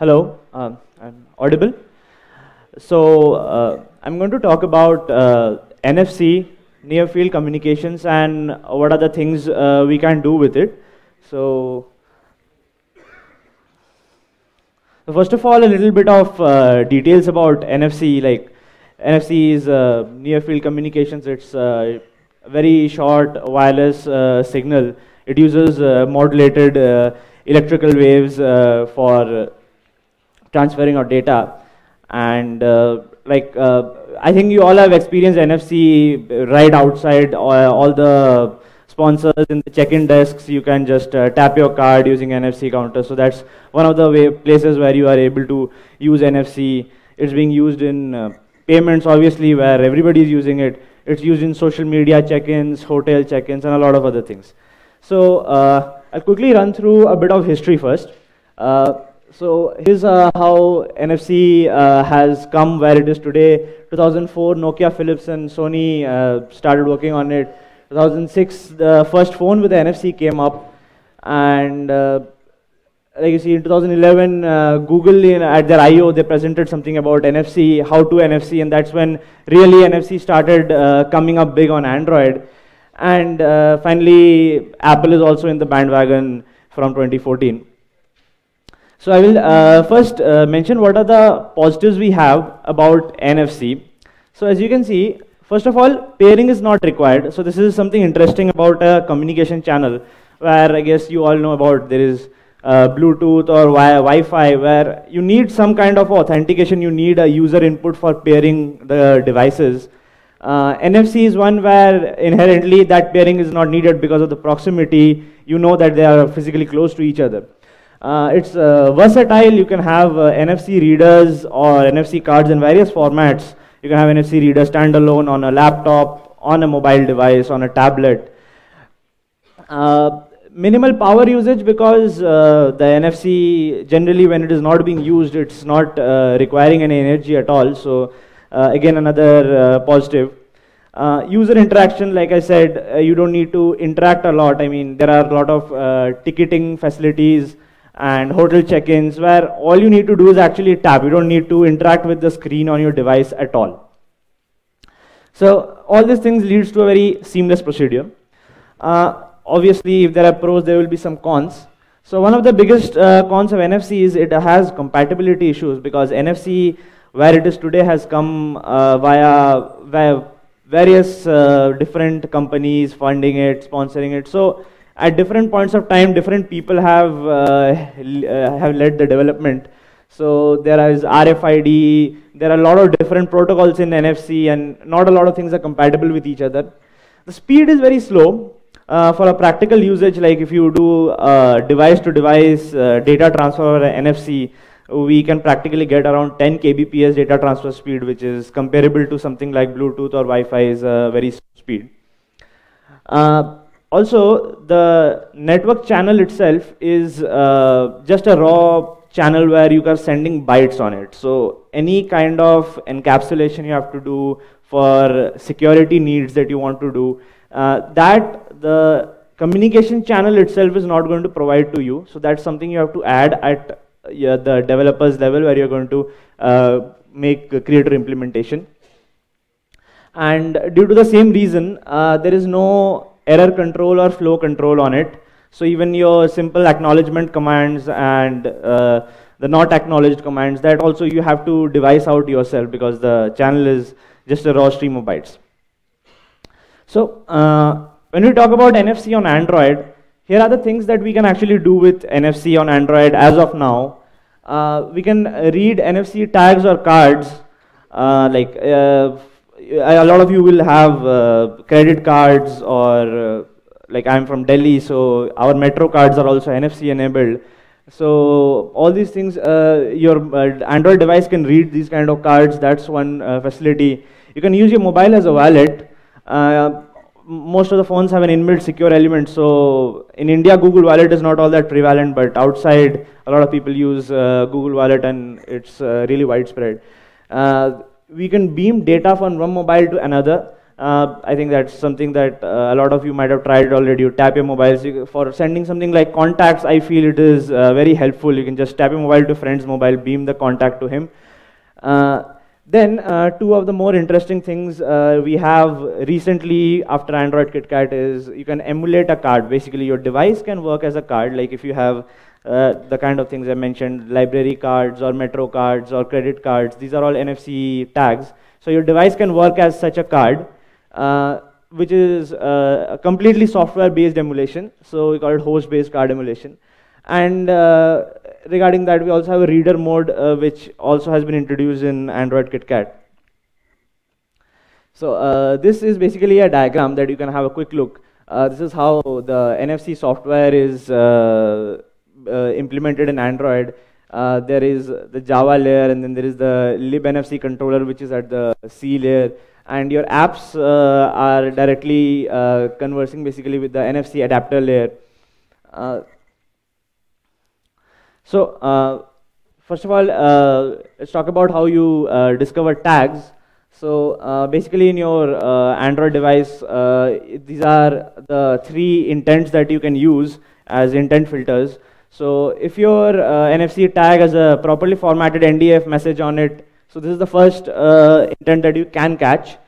Hello, I'm audible. So I'm going to talk about NFC, near field communications, and what are the things we can do with it. So first of all, a little bit of details about NFC. Like NFC is near field communications. It's a very short wireless signal. It uses modulated electrical waves for transferring of data, and I think you all have experienced NFC right outside all the sponsors in the check-in desks. You can just tap your card using NFC counter. So that's one of the places where you are able to use NFC. It's being used in payments, obviously, where everybody is using it. It's used in social media check-ins, hotel check-ins, and a lot of other things. So I'll quickly run through a bit of history first. So here's how NFC has come where it is today. 2004, Nokia, Philips, and Sony started working on it. 2006, the first phone with the NFC came up. And like you see, in 2011, Google, at their I.O., they presented something about NFC, how to NFC, and that's when really NFC started coming up big on Android. And finally, Apple is also in the bandwagon from 2014. So I will first mention what are the positives we have about NFC. So as you can see, first of all, pairing is not required. So this is something interesting about a communication channel, where I guess you all know about there is Bluetooth or Wi-Fi, where you need some kind of authentication. You need a user input for pairing the devices. NFC is one where inherently that pairing is not needed because of the proximity. You know that they are physically close to each other. It's versatile. You can have NFC readers or NFC cards in various formats. You can have NFC reader standalone on a laptop, on a mobile device, on a tablet. Minimal power usage because the NFC generally, when it is not being used, it's not requiring any energy at all. So again, another positive. User interaction, like I said, you don't need to interact a lot. I mean, there are a lot of ticketing facilities and hotel check-ins where all you need to do is actually tap. You don't need to interact with the screen on your device at all. So all these things leads to a very seamless procedure. Obviously, if there are pros, there will be some cons. So one of the biggest cons of NFC is it has compatibility issues, because NFC, where it is today, has come via various different companies funding it, sponsoring it. So at different points of time, different people have led the development. So there is RFID, there are a lot of different protocols in NFC, and not a lot of things are compatible with each other. The speed is very slow. For a practical usage, like if you do device-to-device data transfer over NFC, we can practically get around 10 kbps data transfer speed, which is comparable to something like Bluetooth or Wi-Fi's very slow speed. Also, the network channel itself is just a raw channel where you are sending bytes on it. So any kind of encapsulation you have to do for security needs that you want to do, that the communication channel itself is not going to provide to you. So that's something you have to add at the developer's level, where you're going to make a creator implementation. And due to the same reason, there is no error control or flow control on it. So even your simple acknowledgement commands and the not acknowledged commands, that also you have to devise out yourself, because the channel is just a raw stream of bytes. So when we talk about NFC on Android, here are the things that we can actually do with NFC on Android as of now. We can read NFC tags or cards. A lot of you will have credit cards, or like I'm from Delhi, so our metro cards are also NFC enabled. So all these things, your Android device can read these kind of cards. That's one facility. You can use your mobile as a wallet. Most of the phones have an inbuilt secure element. So in India, Google Wallet is not all that prevalent, but outside, a lot of people use Google Wallet, and it's really widespread. We can beam data from one mobile to another. I think that's something that a lot of you might have tried already. You tap your mobiles for sending something like contacts. I feel it is very helpful. You can just tap your mobile to friend's mobile, beam the contact to him. Then two of the more interesting things we have recently after Android KitKat is you can emulate a card. Basically, your device can work as a card. Like if you have the kind of things I mentioned, library cards or metro cards or credit cards, these are all NFC tags. So your device can work as such a card, which is a completely software-based emulation. So we call it host-based card emulation. And regarding that, we also have a reader mode, which also has been introduced in Android KitKat. So this is basically a diagram that you can have a quick look. This is how the NFC software is implemented in Android. There is the Java layer, and then there is the libNFC controller, which is at the C layer. And your apps are directly conversing basically with the NFC adapter layer. So first of all, let's talk about how you discover tags. So basically in your Android device, these are the three intents that you can use as intent filters. So if your NFC tag has a properly formatted NDF message on it, so this is the first intent that you can catch.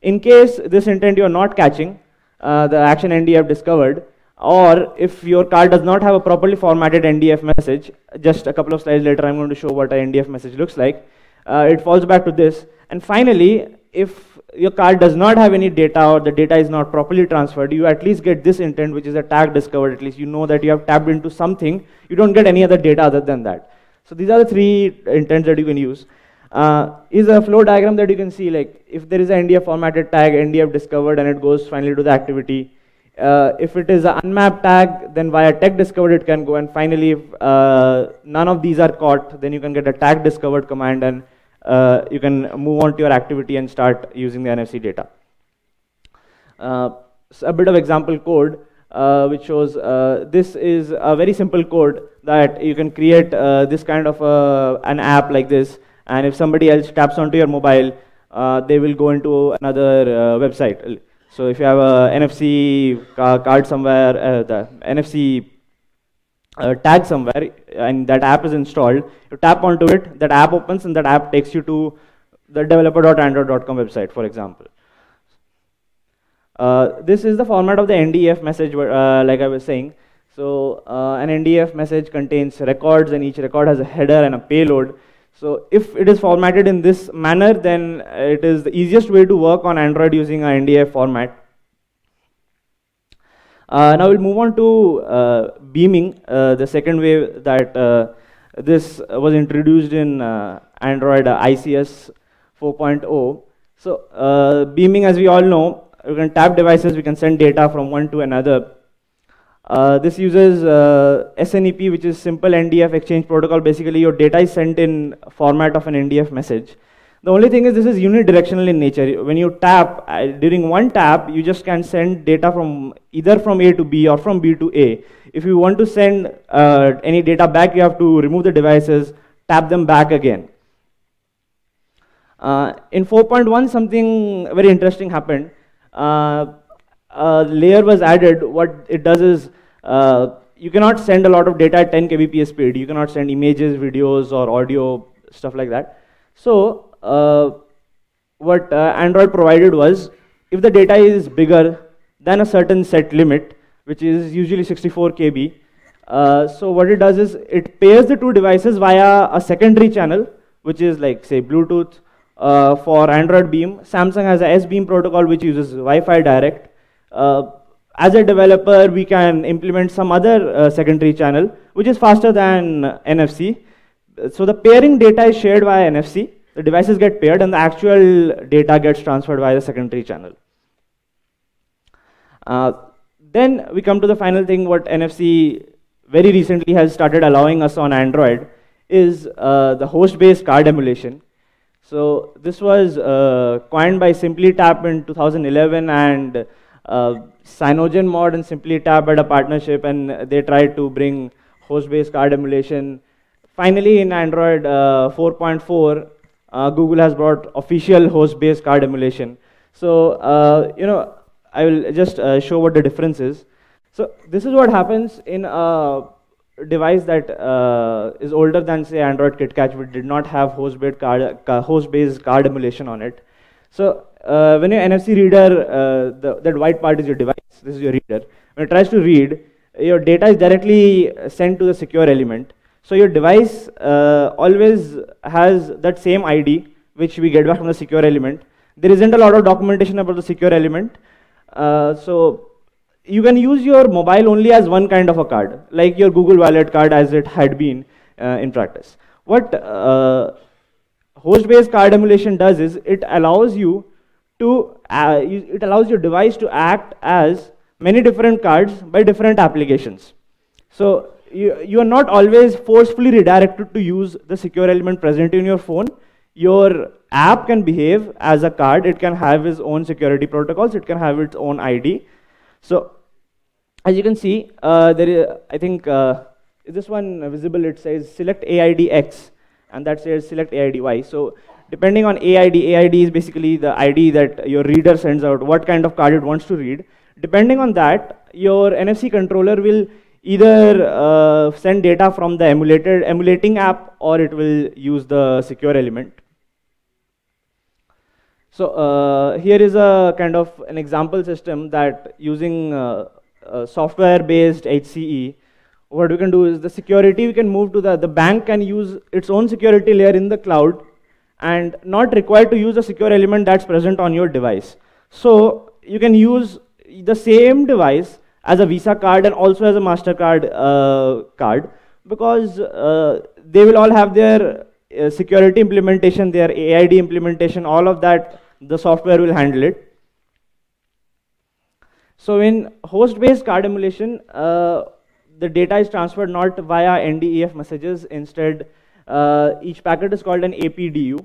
In case this intent you are not catching, the action NDF discovered, or if your card does not have a properly formatted NDF message, just a couple of slides later I'm going to show what an NDF message looks like, it falls back to this. And finally, if your card does not have any data or the data is not properly transferred, you at least get this intent, which is a tag discovered. At least you know that you have tapped into something. You don't get any other data other than that. So these are the three intents that you can use. Is a flow diagram that you can see, like if there is an NDF formatted tag, NDF discovered, and it goes finally to the activity. If it is an unmapped tag, then via tag discovered it can go, and finally if none of these are caught, then you can get a tag discovered command, and you can move on to your activity and start using the NFC data. So a bit of example code, which shows this is a very simple code that you can create this kind of an app like this, and if somebody else taps onto your mobile, they will go into another website. So if you have a NFC card somewhere, the NFC tag somewhere, and that app is installed, you tap onto it, that app opens, and that app takes you to the developer.android.com website, for example. This is the format of the NDF message, like I was saying. So an NDF message contains records, and each record has a header and a payload. So if it is formatted in this manner, then it is the easiest way to work on Android using an NDF format. Now we'll move on to beaming, the second way that this was introduced in Android ICS 4.0. So beaming, as we all know, we can tap devices, we can send data from one to another. This uses SNEP, which is Simple NDF Exchange Protocol. Basically, your data is sent in format of an NDF message. The only thing is this is unidirectional in nature. When you tap, during one tap, you just can send data from either from A to B or from B to A. If you want to send any data back, you have to remove the devices, tap them back again. In 4.1, something very interesting happened. A layer was added. What it does is you cannot send a lot of data at 10 kbps speed. You cannot send images, videos, or audio, stuff like that. So what Android provided was, if the data is bigger than a certain set limit, which is usually 64 KB, so what it does is it pairs the two devices via a secondary channel, which is like, say, Bluetooth. For Android Beam, Samsung has a S-Beam protocol, which uses Wi-Fi direct. As a developer, we can implement some other secondary channel, which is faster than NFC. So the pairing data is shared via NFC. The devices get paired, and the actual data gets transferred via the secondary channel. Then we come to the final thing. What NFC very recently has started allowing us on Android is the host-based card emulation. So this was coined by SimplyTap in 2011, and Cyanogen Mod and SimplyTap had a partnership, and they tried to bring host-based card emulation. Finally, in Android 4.4, Google has brought official host-based card emulation. So I will just show what the difference is. So this is what happens in a device that is older than, say, Android KitKat, which did not have host-based card emulation on it. So when your NFC reader, that white part is your device, this is your reader. When it tries to read, your data is directly sent to the secure element. So your device always has that same ID, which we get back from the secure element. There isn't a lot of documentation about the secure element. So you can use your mobile only as one kind of a card, like your Google Wallet card as it had been in practice. What host-based card emulation does is it allows you to, it allows your device to act as many different cards by different applications. So you are not always forcefully redirected to use the secure element present in your phone. Your app can behave as a card. It can have its own security protocols. It can have its own ID. So, as you can see, there is, I think, is this one visible? It says select AIDX, and that says select AIDY. So, depending on AID is basically the ID that your reader sends out, what kind of card it wants to read. Depending on that, your NFC controller will either send data from the emulating app, or it will use the secure element. So here is a kind of an example system that using software-based HCE, what we can do is the security we can move to the bank can use its own security layer in the cloud and not required to use a secure element that's present on your device. So you can use the same device as a Visa card and also as a MasterCard card, because they will all have their security implementation, their AID implementation, all of that, the software will handle it. So in host-based card emulation, the data is transferred not via NDEF messages. Instead, each packet is called an APDU.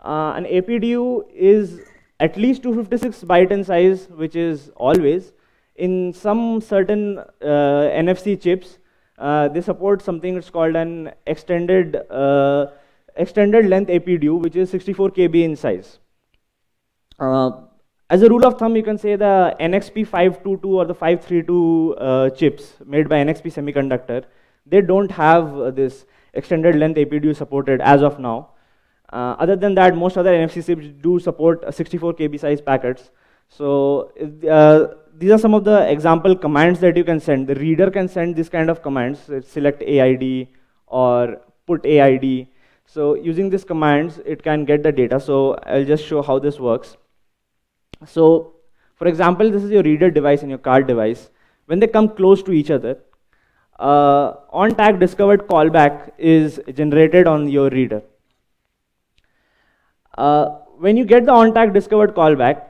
An APDU is at least 256 byte in size, which is always. In some certain NFC chips, they support something that's called an extended length APDU, which is 64 KB in size. As a rule of thumb, you can say the NXP 522 or the 532 chips made by NXP Semiconductor, they don't have this extended length APDU supported as of now. Other than that, most other NFC chips do support 64 KB size packets. So these are some of the example commands that you can send. The reader can send this kind of commands, select AID or put AID. So using these commands, it can get the data. So I'll just show how this works. So for example, this is your reader device and your card device. When they come close to each other, on-tag discovered callback is generated on your reader. When you get the on-tag discovered callback,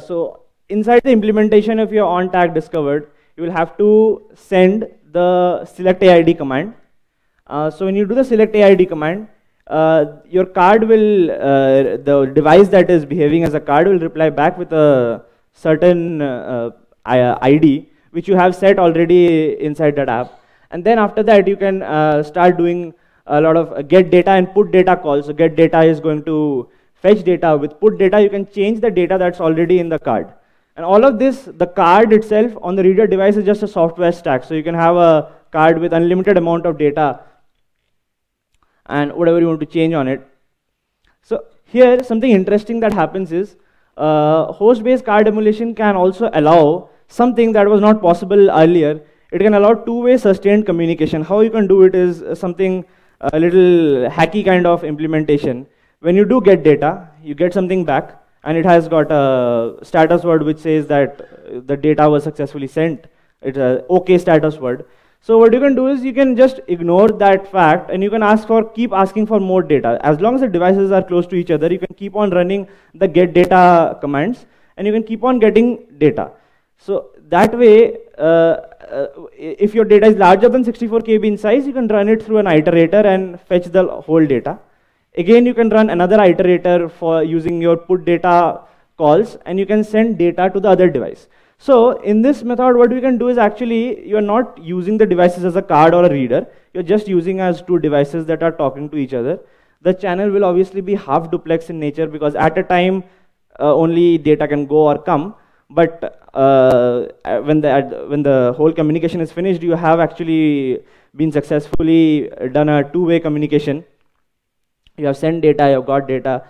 so inside the implementation of your on-tag discovered, you will have to send the select AID command. So when you do the select AID command, your card will, the device that is behaving as a card will reply back with a certain ID, which you have set already inside that app. And then after that, you can start doing a lot of get data and put data calls. So get data is going to fetch data. With put data, you can change the data that's already in the card. And all of this, the card itself on the reader device is just a software stack. So you can have a card with unlimited amount of data and whatever you want to change on it. So here, something interesting that happens is host-based card emulation can also allow something that was not possible earlier. It can allow two-way sustained communication. How you can do it is something a little hacky kind of implementation. When you do get data, you get something back, and it has got a status word which says that the data was successfully sent. It's an OK status word. So what you can do is you can just ignore that fact, and you can keep asking for more data. As long as the devices are close to each other, you can keep on running the get data commands, and you can keep on getting data. So that way, if your data is larger than 64 KB in size, you can run it through an iterator and fetch the whole data. Again, you can run another iterator for using your put data calls, and you can send data to the other device. So in this method, what we can do is actually you're not using the devices as a card or a reader. You're just using as two devices that are talking to each other. The channel will obviously be half duplex in nature, because at a time only data can go or come. But when the whole communication is finished, you have actually been successfully done a two-way communication. You have sent data, you have got data.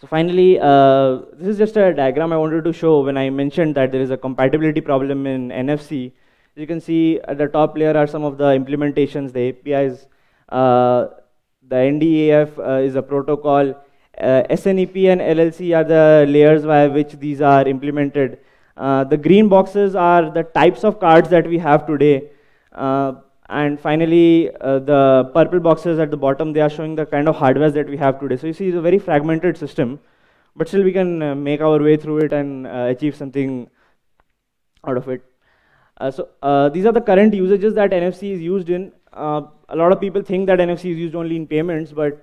So finally, this is just a diagram I wanted to show when I mentioned that there is a compatibility problem in NFC. You can see at the top layer are some of the implementations, the APIs. The NDAF is a protocol. SNEP and LLC are the layers by which these are implemented. The green boxes are the types of cards that we have today. And finally, the purple boxes at the bottom, they are showing the kind of hardware that we have today. So you see it's a very fragmented system, but still we can make our way through it and achieve something out of it. These are the current usages that NFC is used in. A lot of people think that NFC is used only in payments, but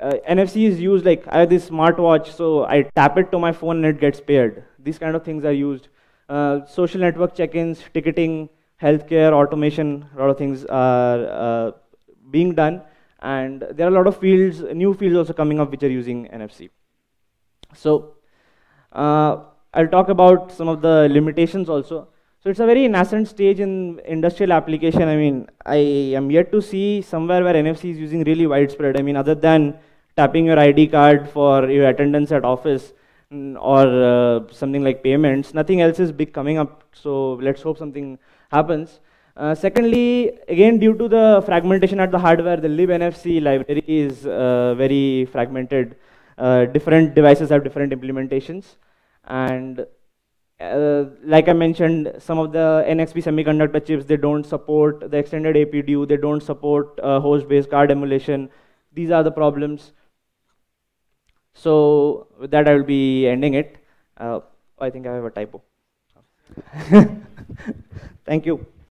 NFC is used like, I have this smartwatch, so I tap it to my phone and it gets paired. These kind of things are used. Social network check-ins, ticketing, healthcare, automation, a lot of things are being done, and there are a lot of fields, new fields also coming up which are using NFC. So I'll talk about some of the limitations also. So it's a very nascent stage in industrial application. I mean, I am yet to see somewhere where NFC is using really widespread. I mean, other than tapping your ID card for your attendance at office, or something like payments, nothing else is big coming up, so let's hope something happens. Secondly, again, due to the fragmentation at the hardware, the libNFC library is very fragmented. Different devices have different implementations, and like I mentioned, some of the NXP semiconductor chips, they don't support the extended APDU, they don't support host-based card emulation. These are the problems. So with that, I will be ending it. I think I have a typo. Thank you.